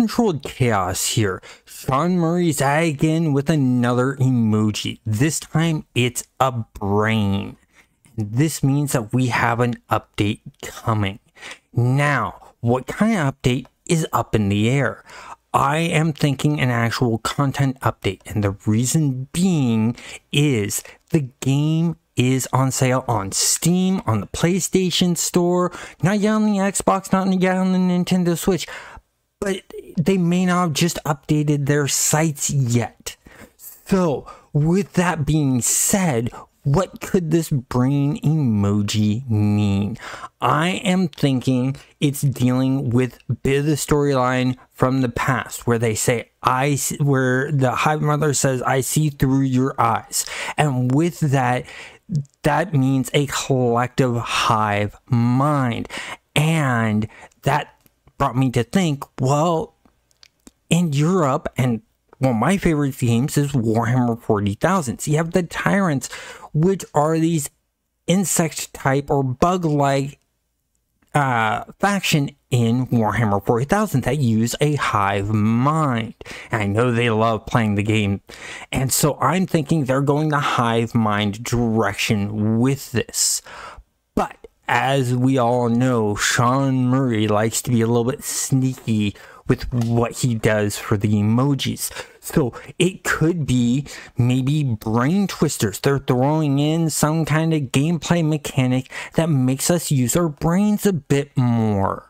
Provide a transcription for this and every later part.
Uncontrolled chaos here. Sean Murray's again with another emoji. This time it's a brain. This means that we have an update coming. Now, what kind of update is up in the air? I am thinking an actual content update, and the reason being is the game is on sale on Steam, on the PlayStation Store, not yet on the Xbox, not yet on the Nintendo Switch, but they may not have just updated their sites yet. So with that being said, what could this brain emoji mean? I am thinking it's dealing with a bit of the storyline from the past where they say, where the Hive Mother says, "I see through your eyes." And with that, that means a collective hive mind. And that brought me to think, well, in Europe, and one of my favorite games is Warhammer 40,000. So you have the tyrants, which are these insect type or bug-like faction in Warhammer 40,000 that use a hive mind. And I know they love playing the game. And so I'm thinking they're going the hive mind direction with this. But as we all know, Sean Murray likes to be a little bit sneaky with what he does for the emojis. So it could be maybe brain twisters. They're throwing in some kind of gameplay mechanic that makes us use our brains a bit more.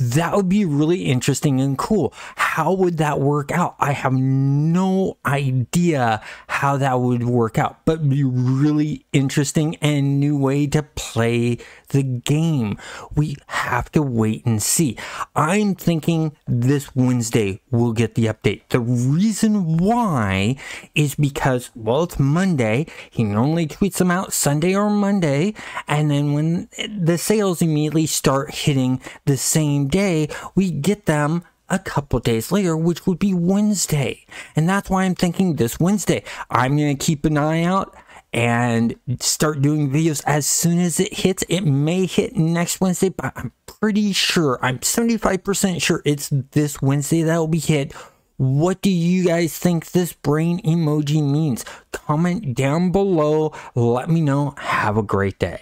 That would be really interesting and cool. How would that work out? I have no idea how that would work out, but be really interesting and new way to play the game. We have to wait and see. I'm thinking this Wednesday we'll get the update. The reason why is because, well, it's Monday. He normally tweets them out Sunday or Monday, and then when the sales immediately start hitting the same day, we get them a couple days later, which would be Wednesday. And that's why I'm thinking this Wednesday I'm gonna keep an eye out and start doing videos as soon as it hits. It may hit next Wednesday, but I'm pretty sure, I'm 75% sure it's this Wednesday that will be hit. What do you guys think this brain emoji means? Comment down below, let me know. Have a great day.